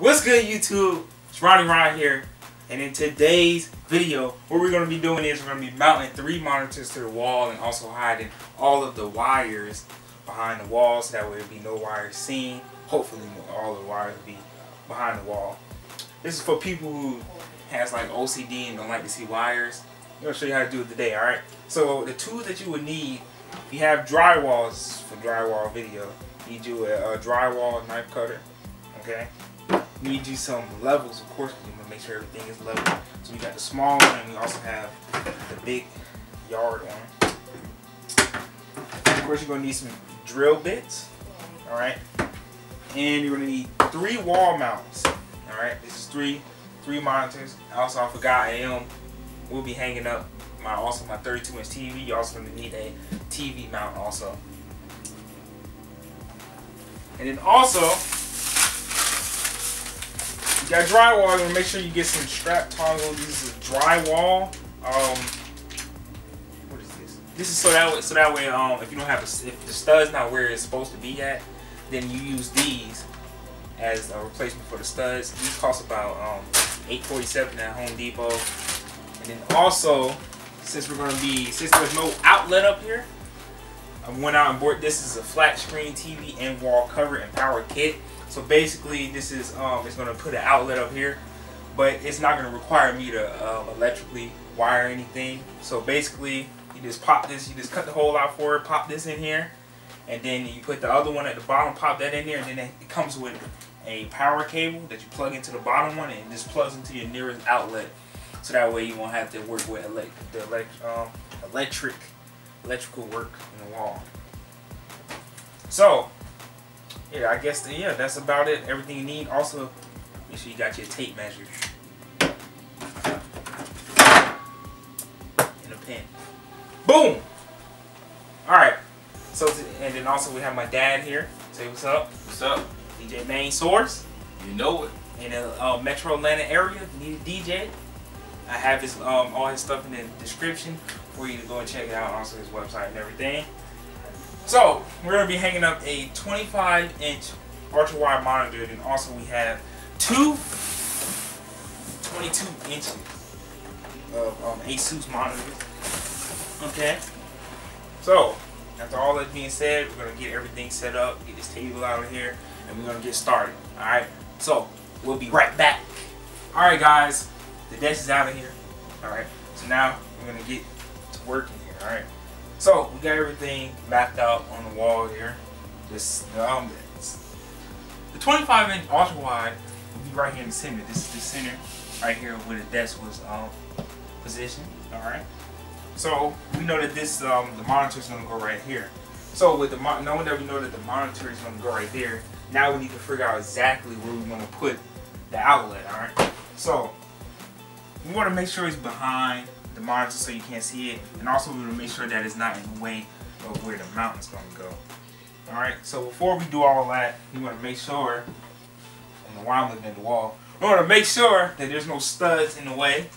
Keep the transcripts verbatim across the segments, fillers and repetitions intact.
What's good, YouTube? It's Ronnie Ron here, and in today's video, what we're going to be doing is we're going to be mounting three monitors to the wall and also hiding all of the wires behind the wall so that way there'll be no wires seen. Hopefully, all the wires will be behind the wall. This is for people who has like O C D and don't like to see wires. I'm going to show you how to do it today, alright? So the tools that you would need, if you have drywalls for drywall video, you do a, a drywall knife cutter, okay? You need you some levels, of course, because you want to make sure everything is level. So we got the small one and we also have the big yard one. Of course, you're going to need some drill bits, alright? And you're going to need three wall mounts, alright? This is three, three monitors. Also, I forgot I am. We'll be hanging up my also my thirty-two inch T V. You're also going to need a T V mount also. And then also, you got drywall. You want to make sure you get some strap toggle. This is drywall. Um, what is this? This is so that way, so that way, um, if you don't have a, if the stud's not where it's supposed to be at, then you use these as a replacement for the studs. These cost about um, eight forty-seven at Home Depot. And then also, since we're going to be, since there's no outlet up here, I went out and bought, this is a flat screen T V and wall cover and power kit. So basically this is, um, it's going to put an outlet up here, but it's not going to require me to uh, electrically wire anything. So basically you just pop this, you just cut the hole out for it, pop this in here, and then you put the other one at the bottom, pop that in there, and then it comes with a power cable that you plug into the bottom one and just plugs into your nearest outlet. So that way you won't have to work with elect the elect um, electric, electrical work in the wall. So, yeah, I guess the, yeah, that's about it. Everything you need. Also, make sure you got your tape measure and a pen. Boom. All right. So, and then also we have my dad here. Say what's up. What's up? D J Main Source. You know it. In the uh, Metro Atlanta area, if you need a D J. I have his, um, all his stuff in the description for you to go and check it out, also his website and everything. So, we're going to be hanging up a twenty-five inch ultra-wide monitor, and also we have two twenty-two inches of um, ASUS monitors. Okay? So, after all that being said, we're going to get everything set up, get this table out of here, and we're going to get started. Alright? So, we'll be right back. Alright, guys. The desk is out of here. Alright, so now we're gonna get to work in here. Alright, so we got everything mapped out on the wall here. This, um, the twenty-five inch ultra wide will be right here in the center. This is the center right here where the desk was um, positioned. Alright, so we know that this, um, the monitor is gonna go right here. So, with the mon knowing that we know that the monitor is gonna go right there, now we need to figure out exactly where we're gonna put the outlet. Alright, so we want to make sure it's behind the monitor so you can't see it, and also we want to make sure that it's not in the way of where the mount is going to go. Alright, so before we do all that, we want to make sure, and the wire looking at the wall, we want to make sure that there's no studs in the way,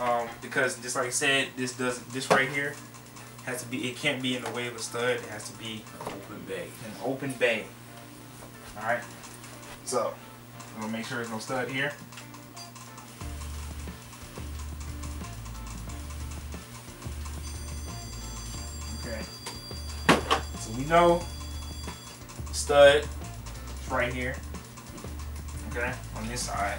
um, because just like I said, this doesn't, this right here has to be, it can't be in the way of a stud. It has to be open bay, an open bay. Alright, so we want to make sure there's no stud here. We know stud is right here, okay, on this side.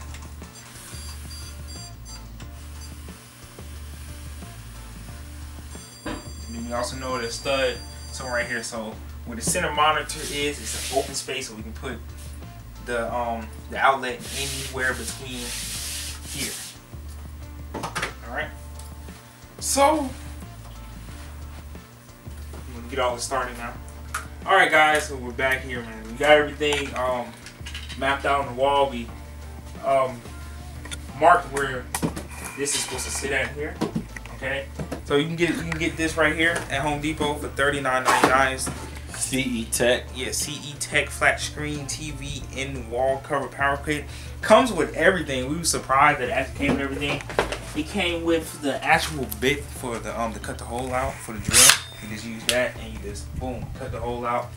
And then we also know the stud is right here. So where the center monitor is, it's an open space, so we can put the um the outlet anywhere between here. All right. So we're gonna get all this started now. Alright guys, so we're back here, man. We got everything um, mapped out on the wall. We um, marked where this is supposed to sit at here. Okay, so you can get you can get this right here at Home Depot for thirty-nine ninety-nine. C E Tech. Yeah, C E Tech flat screen T V in wall cover power kit. Comes with everything. We were surprised that it actually came with everything. It came with the actual bit for the um to cut the hole out for the drill. You just use that and you just boom, cut the hole out.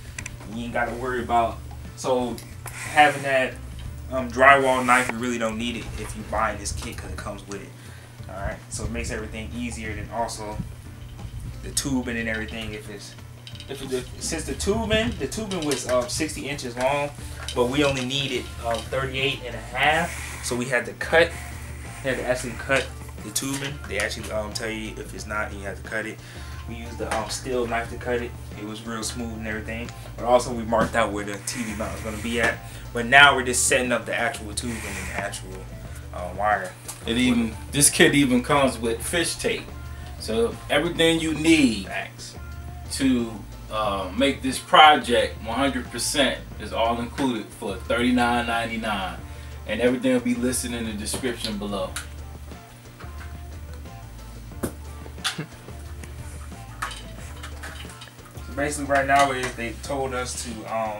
You ain't gotta worry about so having that Um, drywall knife, you really don't need it if you buy this kit because it comes with it. Alright, so it makes everything easier than also the tubing and everything. If it's if it, if, since the tubing, the tubing was uh, sixty inches long, but we only needed uh, thirty-eight and a half, so we had to cut, had to actually cut the tubing. They actually um, tell you if it's not, and you have to cut it. We used the um, steel knife to cut it. It was real smooth and everything. But also we marked out where the T V mount was gonna be at. But now we're just setting up the actual tubing and the actual uh, wire. It even, this kit even comes with fish tape. So everything you need Facts. to uh, make this project one hundred percent is all included for thirty-nine ninety-nine. And everything will be listed in the description below. Basically right now is they told us to, um,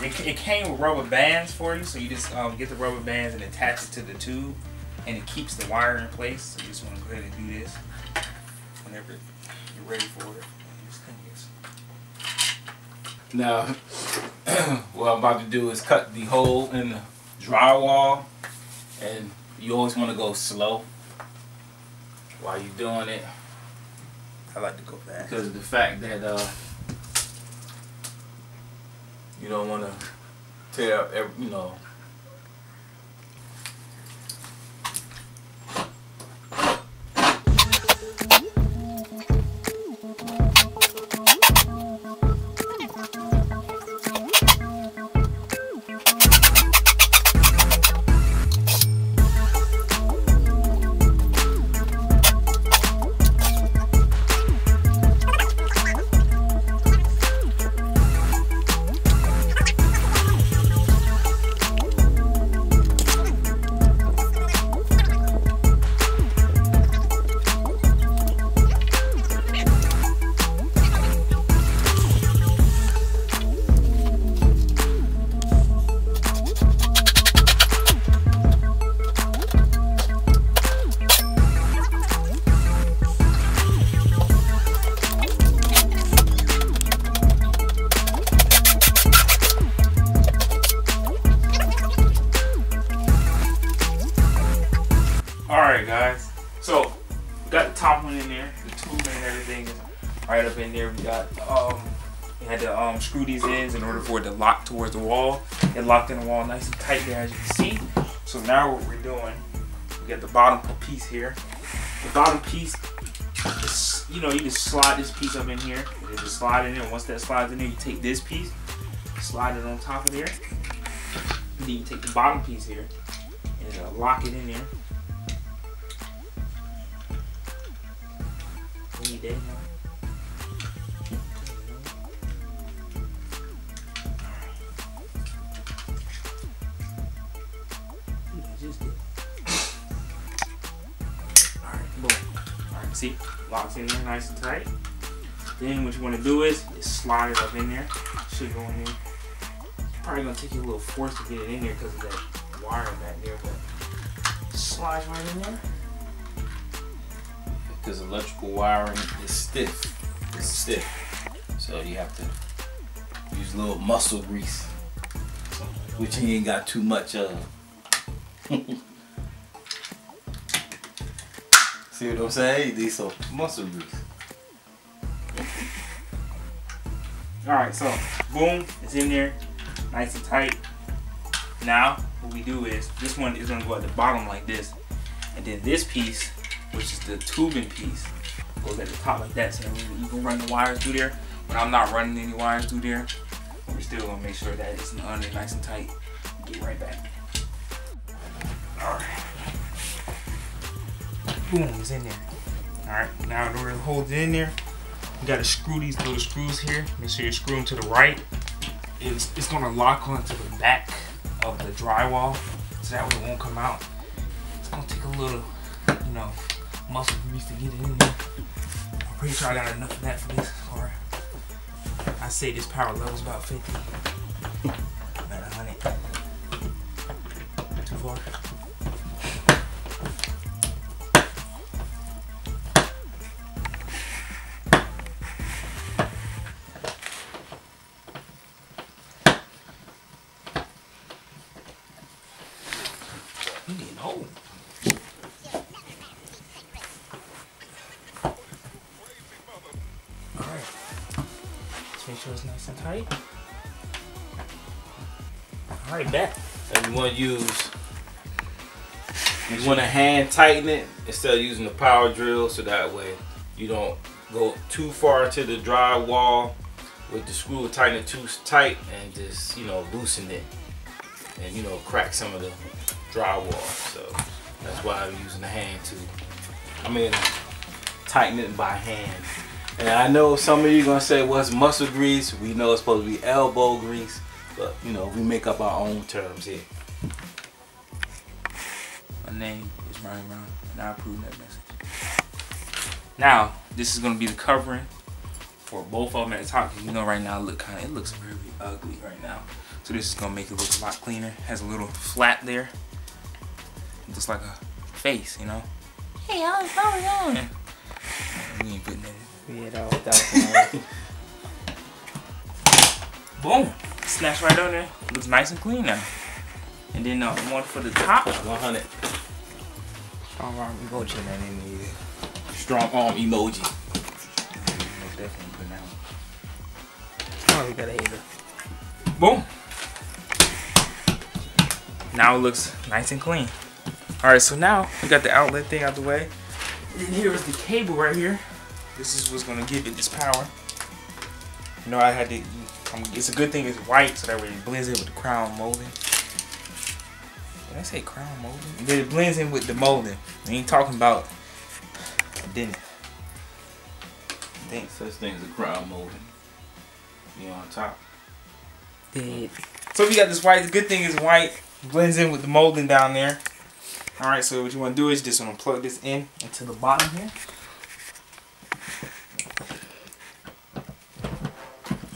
it, it came with rubber bands for you, so you just um, get the rubber bands and attach it to the tube, and it keeps the wire in place. So you just want to go ahead and do this whenever you're ready for it. Now, what I'm about to do is cut the hole in the drywall, and you always want to go slow while you're doing it. I like to go fast because of the fact that uh, you don't want to tear up every, you know. Screw these ends in order for it to lock towards the wall. It locked in the wall nice and tight there, as you can see. So now what we're doing, we got the bottom piece here. The bottom piece, is, you know, you just slide this piece up in here. You just slide it in there. Once that slides in there, you take this piece, slide it on top of there. And then you take the bottom piece here and uh, lock it in there. We need that now. See, locks in there nice and tight. Then what you want to do is just slide it up in there. Should go in there. Probably gonna take you a little force to get it in there because of that wire back there, but slide right in there. Because electrical wiring is stiff. It's stiff. So you have to use a little muscle grease, which you ain't got too much of. See what I'm saying? These so muscle grease. Alright, so boom, it's in there, nice and tight. Now what we do is this one is gonna go at the bottom like this. And then this piece, which is the tubing piece, goes at the top like that. So you can run the wires through there. But I'm not running any wires through there. We're still gonna make sure that it's under nice and tight. Get right back. Alright. Boom, it's in there. Alright, now in order to hold it in there, you gotta screw these little screws here. Make sure you screw them to the right. It's, it's gonna lock onto the back of the drywall so that way it won't come out. It's gonna take a little, you know, muscle grease to get it in there. I'm pretty sure I got enough of that for this. Alright. I say this power level's about fifty. About one hundred. Too far. We need home. Alright. Let's make sure it's nice and tight. Alright, back. And you want to use, you want to hand tighten it instead of using the power drill, so that way you don't go too far into the drywall with the screw, tighten it too tight and just, you know, loosen it and, you know, crack some of the drywall. So that's why I'm using the hand to, I mean, tighten it by hand. And I know some of you are going to say, well, it's muscle grease. We know it's supposed to be elbow grease, but, you know, we make up our own terms here. My name is Ryan Brown, and I approve that message. Now, this is going to be the covering for both of them at the top. You know, right now it look kind of, it looks very ugly right now. So this is gonna make it look a lot cleaner. Has a little flap there, just like a face, you know. Hey, how's going on? Yeah. We ain't putting that in. Yeah, that was boom! Snaps right on there. Looks nice and clean now. And then uh, one for the top, one hundred. Strong arm emoji, that in here. Strong arm emoji. Oh, we got a hater. Boom. Now it looks nice and clean. Alright, so now we got the outlet thing out the way. And then here is the cable right here. This is what's gonna give it this power. You know, I had to, um, it's a good thing it's white, so that way it blends in with the crown molding. Did I say crown molding? Then it blends in with the molding. We ain't talking about I didn't. I think such thing as a crown molding. You know, on top. Dead. So we got this white. The good thing is white blends in with the molding down there. All right. So what you want to do is just want to plug this in into the bottom here.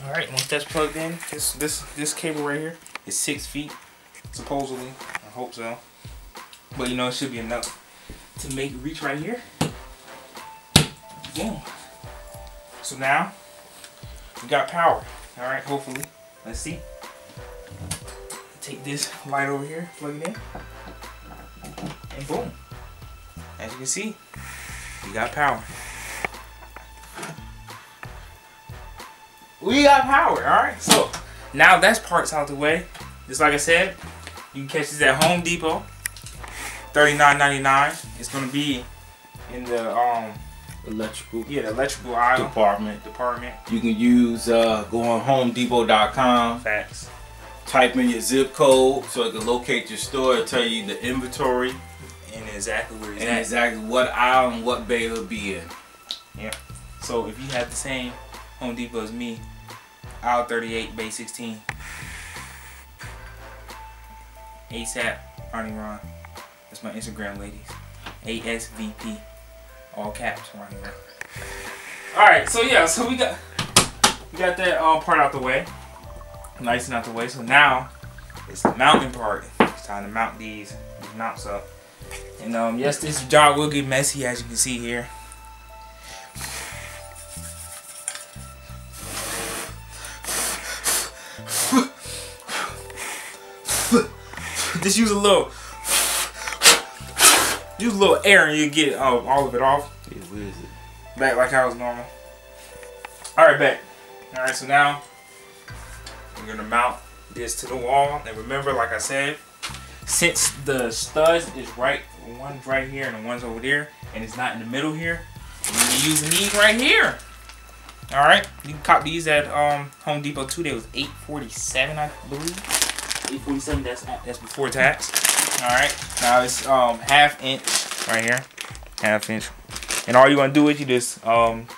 All right. Once that's plugged in, this this this cable right here is six feet, supposedly. I hope so. But you know, it should be enough to make it reach right here. Boom. So now we got power. All right, hopefully. Let's see. Take this light over here, plug it in, and boom. As you can see, we got power. We got power. All right. So now that's parts out the way. Just like I said, you can catch this at Home Depot. thirty-nine ninety-nine. It's gonna be in the um. electrical yeah the electrical aisle department department you can use uh go on home depot dot com, facts, type in your zip code so it can locate your store. It'll tell you the inventory and exactly where it's and at. Exactly what aisle and what bay it'll be in. Yeah, so if you have the same Home Depot as me, aisle thirty-eight, bay sixteen, ASAP Ronnie Ron. That's my Instagram, ladies. A S V P, all caps right here. All right, so yeah, so we got we got that um, part out the way, nice and out the way. So now it's the mounting part. It's time to mount these, these mounts up. And um, yes, this job will get messy, as you can see here. Just use a little. Use a little air and you get um, all of it off. Yeah, where is it? Back like I was normal. Alright, back. Alright, so now we're going to mount this to the wall. And remember, like I said, since the studs is right, one's right here and the one's over there, and it's not in the middle here, we're going to be using these right here. Alright, you can cop these at um, Home Depot too. They was eight forty-seven, I believe. eight forty-seven, that's, that's before tax. Alright, now it's um, half inch right here, half inch. And all you want to do is you just um,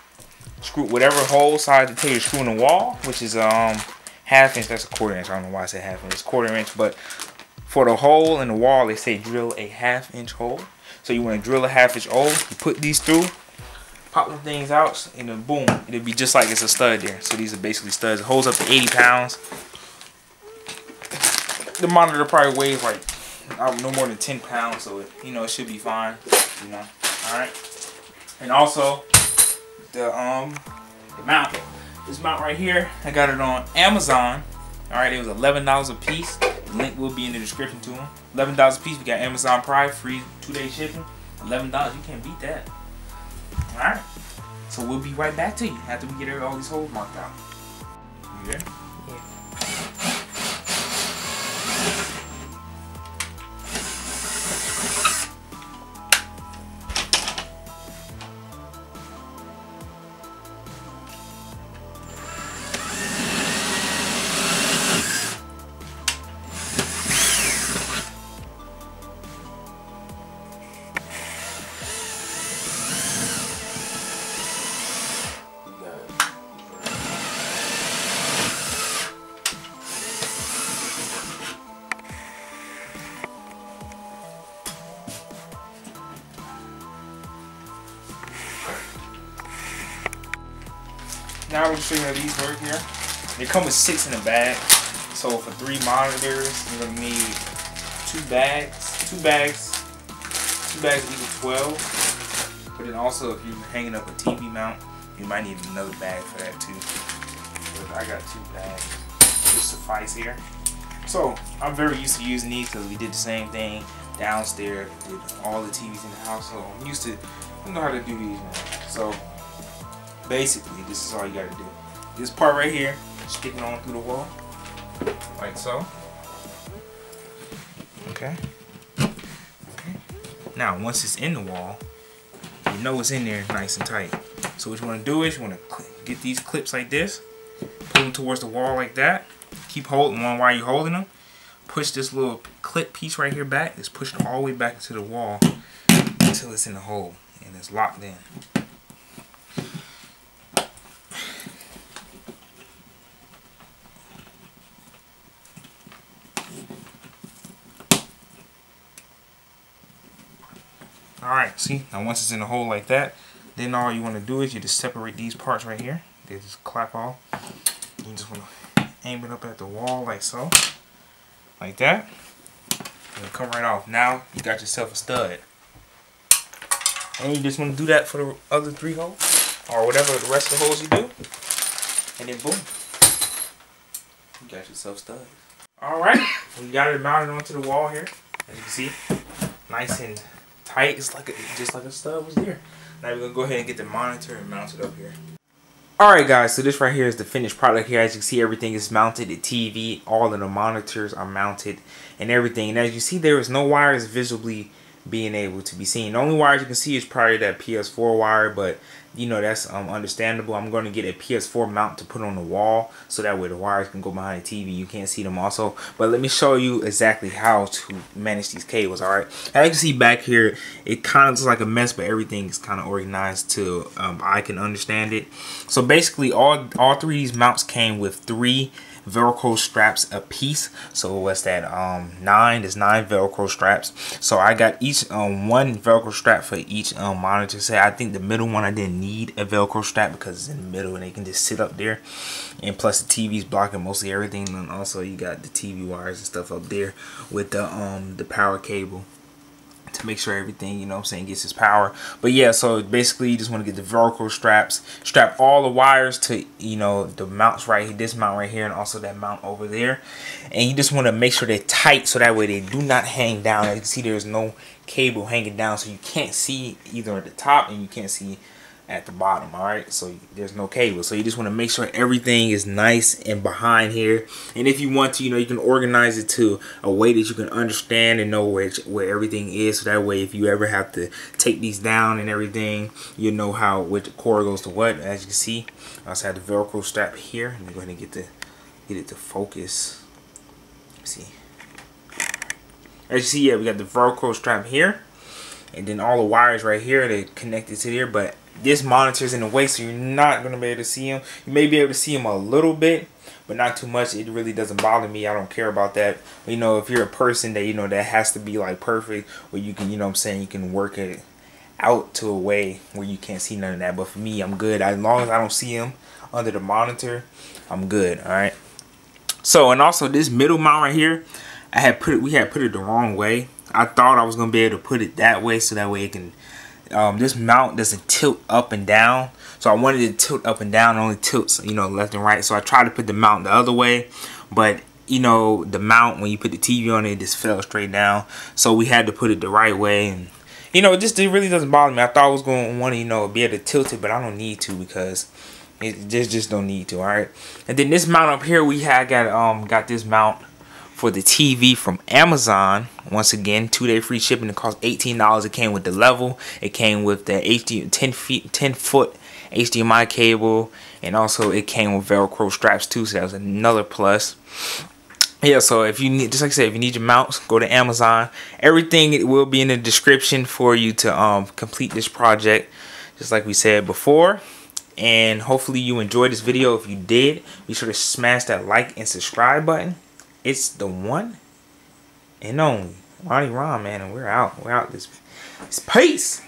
screw whatever hole size to tell you to screw in the wall, which is um, half inch, that's a quarter inch. I don't know why I said half inch, it's quarter inch. But for the hole in the wall, they say drill a half inch hole. So you want to drill a half inch hole, you put these through, pop the things out, and then boom, it'll be just like it's a stud there. So these are basically studs. It holds up to eighty pounds. The monitor probably weighs like Um, no more than ten pounds, so it, you know, it should be fine, you know. All right, and also the um the mount, this mount right here, I got it on Amazon. All right, it was eleven dollars a piece. Link will be in the description to them. eleven dollars a piece. We got Amazon Prime, free two-day shipping. eleven dollars, you can't beat that. All right. So we'll be right back to you after we get all these holes marked out. You there? Yeah. Now we're showing you how these work here. They come with six in a bag. So for three monitors, you're gonna need two bags, two bags, two bags equal twelve. But then also, if you're hanging up a T V mount, you might need another bag for that too. But I got two bags, which suffice here. So I'm very used to using these because we did the same thing downstairs with all the T Vs in the house. So I'm used to, I know how to do these now. So. Basically, this is all you gotta do. This part right here, sticking on through the wall, like so. Okay. Okay. Now, once it's in the wall, you know it's in there nice and tight. So what you wanna do is you wanna get these clips like this, pull them towards the wall like that. Keep holding one while you're holding them. Push this little clip piece right here back. Just push it all the way back to the wall until it's in the hole and it's locked in. Alright, see, now once it's in a hole like that, then all you want to do is you just separate these parts right here. They just clap off. You just want to aim it up at the wall like so. Like that. And it'll come right off. Now, you got yourself a stud. And you just want to do that for the other three holes. Or whatever the rest of the holes you do. And then boom. You got yourself stud. Alright, we got it mounted onto the wall here. As you can see, nice and tight, it's like a, just like a stud was there. Now we're gonna go ahead and get the monitor and mount it up here. Alright guys, so this right here is the finished product here. As you can see, everything is mounted. The T V, all of the monitors are mounted and everything. And as you see, there is no wires visibly being able to be seen. The only wires you can see is probably that P S four wire, but you know, that's um, understandable. I'm going to get a P S four mount to put on the wall so that way the wires can go behind the T V. You can't see them also, but let me show you exactly how to manage these cables. All right, as you can see back here, it kind of looks like a mess, but everything is kind of organized to um, I can understand it. So basically, all all three of these mounts came with three Velcro straps a piece. So what's that, um nine? There's nine Velcro straps. So I got each um one Velcro strap for each um monitor set. I think the middle one I didn't need a Velcro strap because it's in the middle and they can just sit up there, and plus the T V's blocking mostly everything. And also you got the T V wires and stuff up there with the um the power cable to make sure everything, you know what I'm saying, gets its power. But yeah, so basically you just want to get the Velcro straps, strap all the wires to, you know, the mounts right here, this mount right here, and also that mount over there. And you just want to make sure they're tight so that way they do not hang down. As you can see, there's no cable hanging down, so you can't see either at the top and you can't see at the bottom. All right, so there's no cable, so you just want to make sure everything is nice and behind here. And if you want to, you know, you can organize it to a way that you can understand and know where where everything is, so that way if you ever have to take these down and everything, you know how which cord goes to what. As you can see, I also have the Velcro strap here. I'm going to get the get it to focus. Let's see, as you see, yeah, we got the Velcro strap here, and then all the wires right here, they connected to there, but this monitor's in the way, so you're not going to be able to see them. You may be able to see them a little bit, but not too much. It really doesn't bother me. I don't care about that. You know, if you're a person that, you know, that has to be like perfect, where you can, you know what I'm saying, you can work it out to a way where you can't see none of that. But for me, I'm good. As long as I don't see them under the monitor, I'm good. All right. So, and also this middle mount right here, I had put it, we had put it the wrong way. I thought I was going to be able to put it that way so that way it can, Um, this mount doesn't tilt up and down, so I wanted it to tilt up and down. It only tilts, you know, left and right. So I tried to put the mount the other way, but you know, the mount, when you put the T V on it, it just fell straight down. So we had to put it the right way. And, you know, it just it really doesn't bother me. I thought I was going to want to, you know, be able to tilt it, but I don't need to because it just, just don't need to, all right? And then this mount up here, we had got, um, got this mount for the T V from Amazon. Once again, two-day free shipping. It cost eighteen dollars. It came with the level. It came with the H D ten feet, ten foot H D M I cable. And also, it came with Velcro straps, too, so that was another plus. Yeah, so if you need, just like I said, if you need your mounts, go to Amazon. Everything it will be in the description for you to um, complete this project, just like we said before. And hopefully you enjoyed this video. If you did, be sure to smash that like and subscribe button. It's the one and only Ronnie Ron, man, and we're out. We're out. This, this peace.